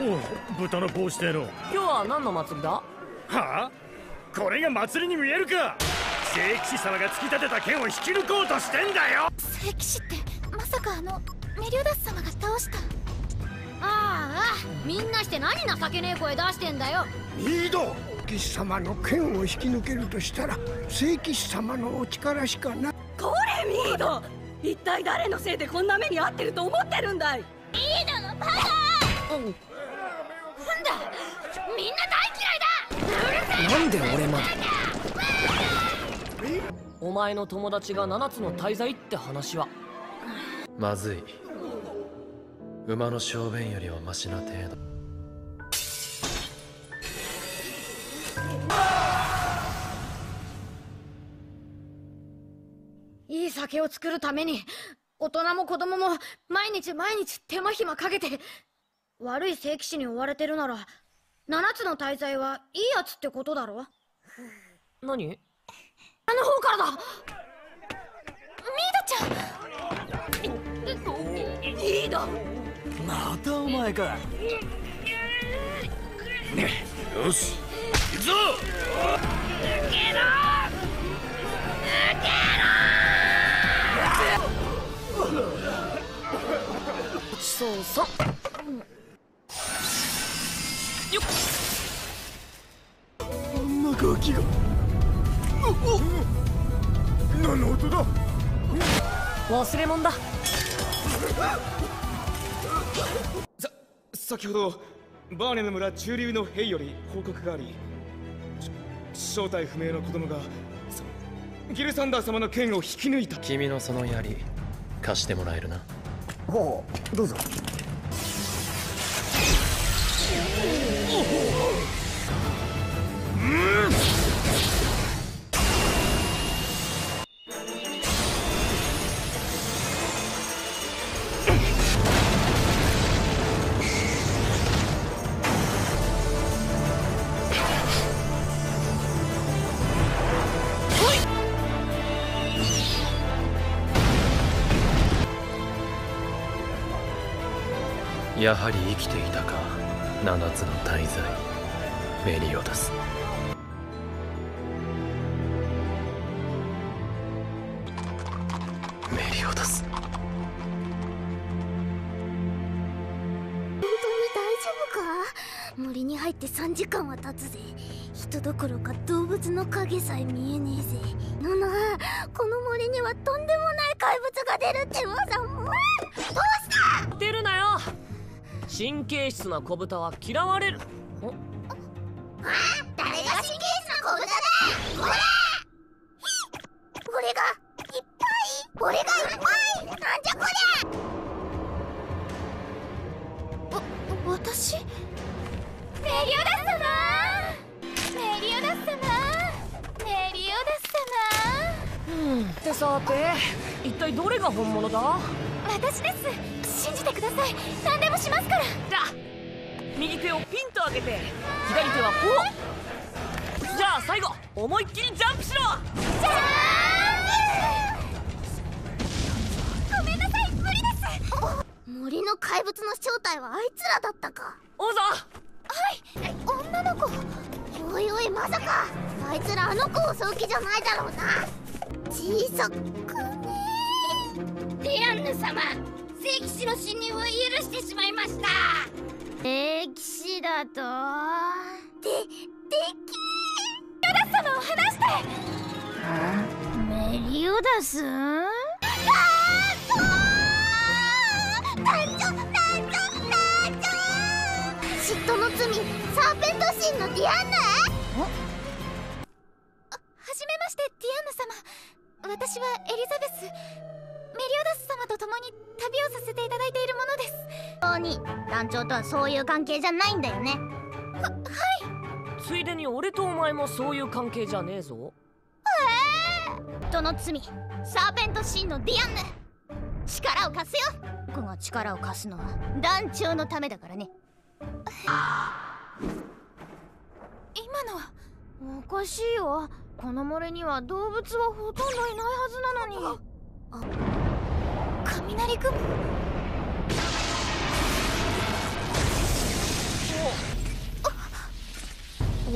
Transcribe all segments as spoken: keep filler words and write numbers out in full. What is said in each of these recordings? お、お豚の帽子での。今日は何の祭りだ？はあ？これが祭りに見えるか。聖騎士様が突き立てた剣を引き抜こうとしてんだよ。聖騎士ってまさかあのメリオダス様が倒した？ああ、みんなして何情けねえ声出してんだよ。ミード、騎士様の剣を引き抜けるとしたら聖騎士様のお力しかない。これミード、一体誰のせいでこんな目に遭ってると思ってるんだい。ミードのパワー、うん、なんだ、みんな大嫌いだ。うるせえ、なんで俺まで。お前の友達が七つの大罪って話はまずい。馬の小便よりはマシな程度。いい酒を作るために大人も子供も毎日毎日手間暇かけて、悪い聖騎士に追われてるなら七つの大罪はいいやつってことだろ。何？あの方からだ。ミードちゃん。ミード。またお前か。ね、よし。行くぞ。抜けろ。抜けろ。落ちそうさ。よっ。あんなガキが。何の音だ？忘れ物だ。さ、先ほどバーネの村中流の兵より報告があり、正体不明の子供がギルサンダー様の剣を引き抜いた。君のその槍貸してもらえるな。ほう、どうぞ。うん。やはり生きていたか、七つの大罪メリオダス。メリオダス、本当に大丈夫か？森に入ってさんじかんは経つぜ。人どころか動物の影さえ見えねえぜ。なな、この森にはとんでもない怪物が出るって噂も。どうした？出るなよ。神経質な子豚は嫌われる。あ、誰が神経質な子豚だ。これ俺がいっぱい、俺がいっぱい、なんじゃこれ。わ、私メリオダス様、メリオダス様、メリオダス様。うん、ってさて、一体どれが本物だ？私です。信じてください、何でもしますから。だ、右手をピンと上げて、左手はこう。じゃあ最後、思いっきりジャンプしろ。ジャーン。ごめんなさい、無理です。森の怪物の正体はあいつらだったか。王座。はい、女の子。おいおい、まさかあいつらあの子を襲う気じゃないだろうな。小さくねー。ディアンヌ様、聖騎士の侵入を許してしまいました。聖騎士だと。で、できー。メリオダス様を離して。あ、メリオダス？ああ、こわー。団長、団長、団長。嫉妬の罪、サーペント神のディアンヌ。あ、はじめまして、ディアンヌ様。私はエリザベス。メリオダス様と共に旅をさせていただいているものです。本当に団長とはそういう関係じゃないんだよね。は、はい。ついでに俺とお前もそういう関係じゃねえぞ。ええー、人の罪、サーペントシーンのディアンヌ、力を貸すよ。この力を貸すのは団長のためだからね。今のはおかしいよ。この森には動物はほとんどいないはずなのに。あ、雷雲。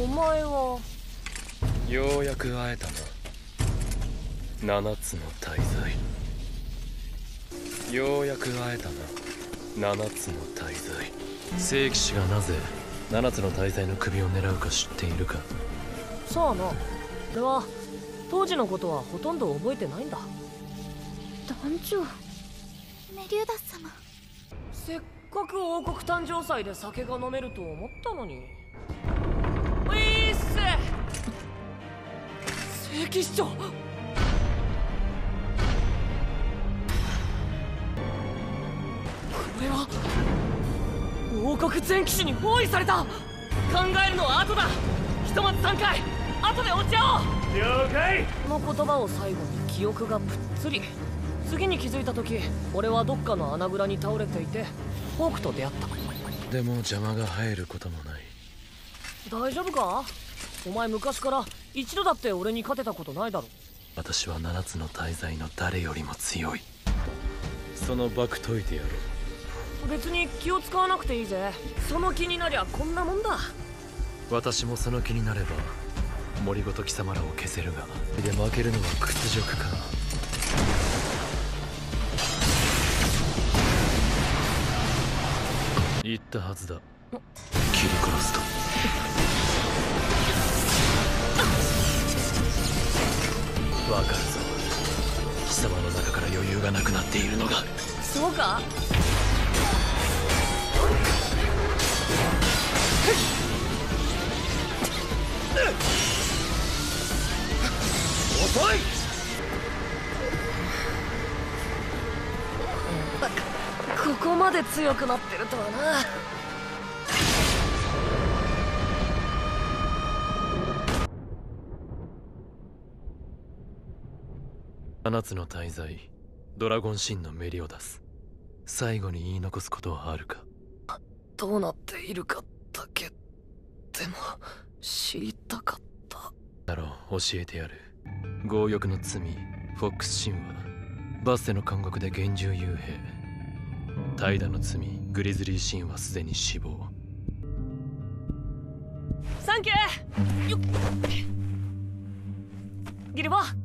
前はようやく会えたな七つの大罪。ようやく会えたな七つの大罪。聖騎士がなぜ七つの大罪の首を狙うか知っているか？さあな、俺は当時のことはほとんど覚えてないんだ。団長、メリューダス様、せっかく王国誕生祭で酒が飲めると思ったのに。ウィーッセ聖騎士長、これは王国全騎士に包囲された。考えるのは後だ。ひとまずさんかい後でお茶を。了解。この言葉を最後に記憶がぷっつり、次に気づいた時俺はどっかの穴蔵に倒れていてフォークと出会った。でも邪魔が入ることもない。大丈夫か？お前昔から一度だって俺に勝てたことないだろ。私は七つの大罪の誰よりも強い。そのバク解いてやろう。別に気を使わなくていいぜ。その気になりゃこんなもんだ。私もその気になれば森ごと貴様らを消せるが、で負けるのは屈辱か。言ったはずだ。切り殺すと。わかるぞ、貴様の中から余裕がなくなっているのが。そうか。遅い。ここまで強くなってるとはな。七つの大罪、ドラゴン神のメリオダス、最後に言い残すことはあるか？どうなっているかだけでも知りたかった。だろう、教えてやる。強欲の罪、フォックス神話、バッセの監獄で幻獣幽閉、怠惰の罪、グリズリー神はすでに死亡。サンキュー。よっギルボー、